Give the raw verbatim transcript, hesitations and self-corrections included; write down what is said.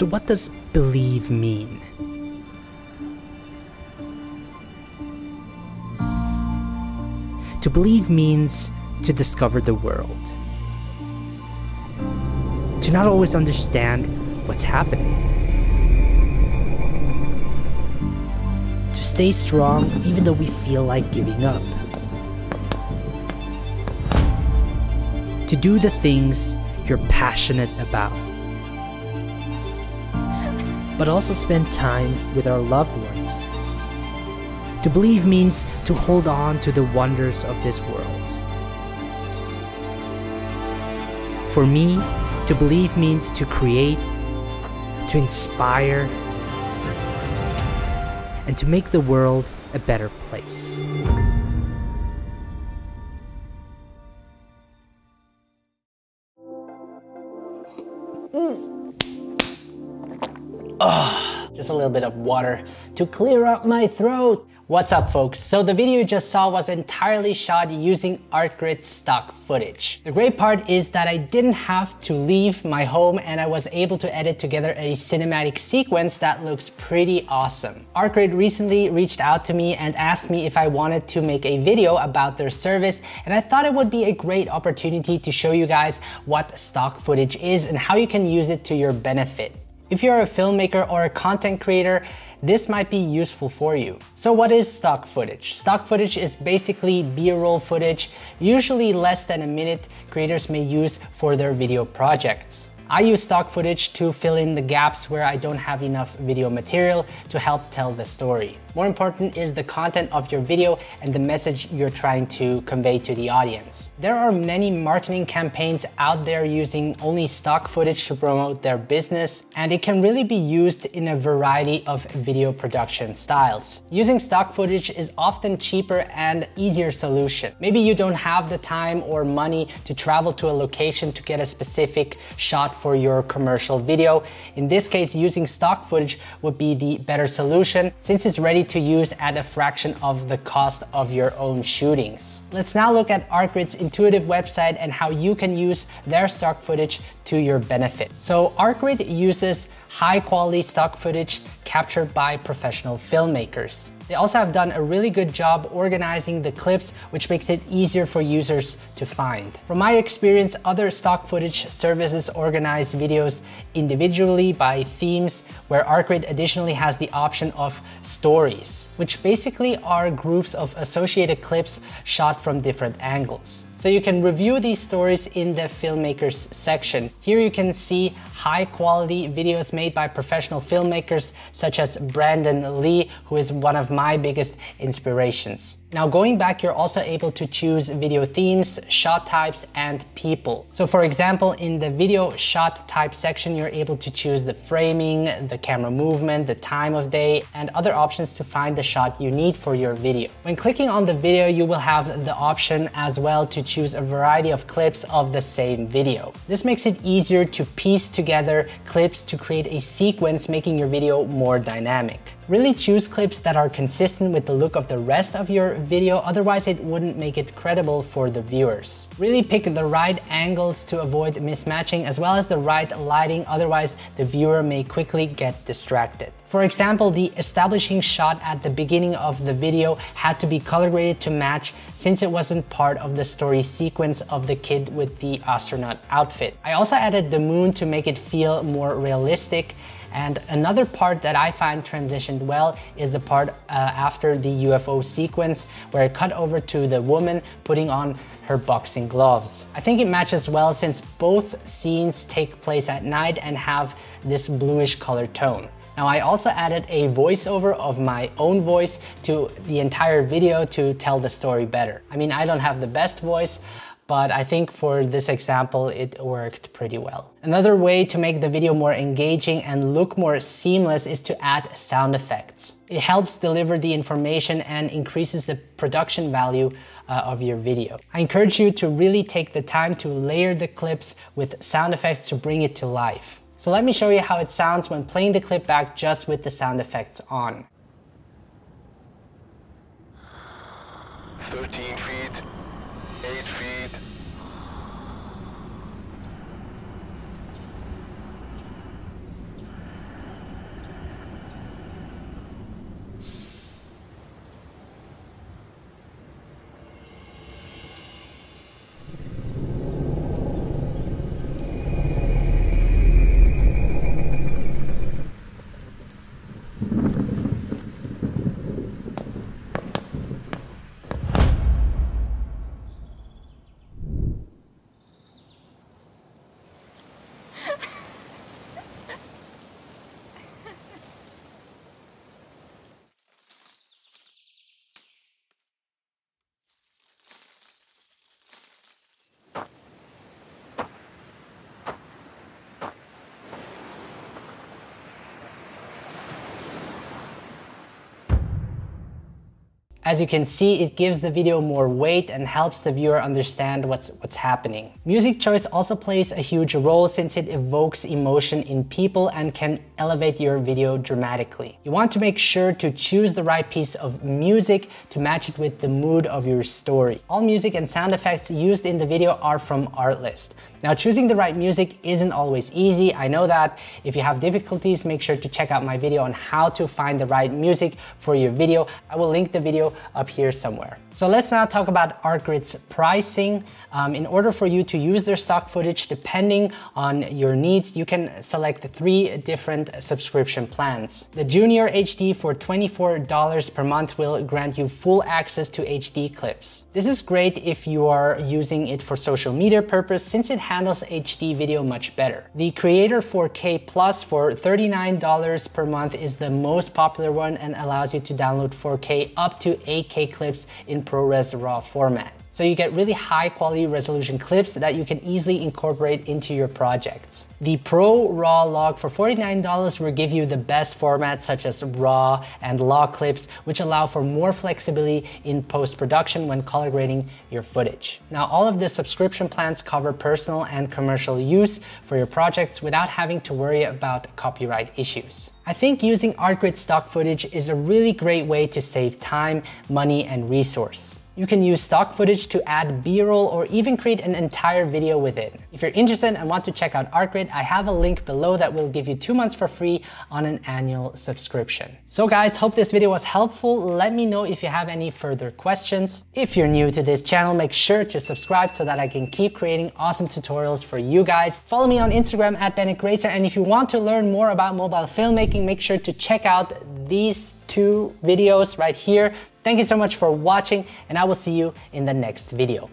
So what does believe mean? To believe means to discover the world. To not always understand what's happening. To stay strong even though we feel like giving up. To do the things you're passionate about. But also spend time with our loved ones. To believe means to hold on to the wonders of this world. For me, to believe means to create, to inspire, and to make the world a better place. Oh, just a little bit of water to clear up my throat. What's up, folks? So the video you just saw was entirely shot using Artgrid stock footage. The great part is that I didn't have to leave my home and I was able to edit together a cinematic sequence that looks pretty awesome. Artgrid recently reached out to me and asked me if I wanted to make a video about their service, and I thought it would be a great opportunity to show you guys what stock footage is and how you can use it to your benefit. If you're a filmmaker or a content creator, this might be useful for you. So what is stock footage? Stock footage is basically B-roll footage, usually less than a minute, creators may use for their video projects. I use stock footage to fill in the gaps where I don't have enough video material to help tell the story. More important is the content of your video and the message you're trying to convey to the audience. There are many marketing campaigns out there using only stock footage to promote their business, and it can really be used in a variety of video production styles. Using stock footage is often cheaper and easier solution. Maybe you don't have the time or money to travel to a location to get a specific shot for your commercial video. In this case, using stock footage would be the better solution since it's ready to use at a fraction of the cost of your own shootings. Let's now look at Artgrid's intuitive website and how you can use their stock footage to your benefit. So Artgrid uses high quality stock footage captured by professional filmmakers. They also have done a really good job organizing the clips, which makes it easier for users to find. From my experience, other stock footage services organize videos individually by themes, where Artgrid additionally has the option of stories, which basically are groups of associated clips shot from different angles. So you can review these stories in the filmmakers section. Here you can see high quality videos made by professional filmmakers, such as Brandon Lee, who is one of my my biggest inspirations. Now going back, you're also able to choose video themes, shot types, and people. So for example, in the video shot type section, you're able to choose the framing, the camera movement, the time of day, and other options to find the shot you need for your video. When clicking on the video, you will have the option as well to choose a variety of clips of the same video. This makes it easier to piece together clips to create a sequence, making your video more dynamic. Really choose clips that are consistent with the look of the rest of your video, otherwise it wouldn't make it credible for the viewers. Really pick the right angles to avoid mismatching, as well as the right lighting, otherwise the viewer may quickly get distracted. For example, the establishing shot at the beginning of the video had to be color graded to match since it wasn't part of the story sequence of the kid with the astronaut outfit. I also added the moon to make it feel more realistic. And another part that I find transitioned well is the part uh, after the U F O sequence, where it cut over to the woman putting on her boxing gloves. I think it matches well since both scenes take place at night and have this bluish color tone. Now I also added a voiceover of my own voice to the entire video to tell the story better. I mean, I don't have the best voice, but I think for this example, it worked pretty well. Another way to make the video more engaging and look more seamless is to add sound effects. It helps deliver the information and increases the production value uh, of your video. I encourage you to really take the time to layer the clips with sound effects to bring it to life. So let me show you how it sounds when playing the clip back just with the sound effects on. thirteen feet, eight feet. As you can see, it gives the video more weight and helps the viewer understand what's what's happening. Music choice also plays a huge role since it evokes emotion in people and can elevate your video dramatically. You want to make sure to choose the right piece of music to match it with the mood of your story. All music and sound effects used in the video are from Artlist. Now, choosing the right music isn't always easy, I know that. If you have difficulties, make sure to check out my video on how to find the right music for your video. I will link the video up here somewhere. So let's now talk about Artgrid's pricing. Um, in order for you to use their stock footage, depending on your needs, you can select three different subscription plans. The Junior H D for twenty-four dollars per month will grant you full access to H D clips. This is great if you are using it for social media purpose, since it handles H D video much better. The Creator four K Plus for thirty-nine dollars per month is the most popular one and allows you to download four K up to eight K clips in ProRes RAW format. So you get really high quality resolution clips that you can easily incorporate into your projects. The Pro RAW Log for forty-nine dollars will give you the best formats such as RAW and log clips, which allow for more flexibility in post-production when color grading your footage. Now, all of the subscription plans cover personal and commercial use for your projects without having to worry about copyright issues. I think using Artgrid stock footage is a really great way to save time, money, and resource. You can use stock footage to add B-roll or even create an entire video with it. If you're interested and want to check out Artgrid, I have a link below that will give you two months for free on an annual subscription. So guys, hope this video was helpful. Let me know if you have any further questions. If you're new to this channel, make sure to subscribe so that I can keep creating awesome tutorials for you guys. Follow me on Instagram at Benett Graezer, and if you want to learn more about mobile filmmaking, make sure to check out these two videos right here. Thank you so much for watching, and I will see you in the next video.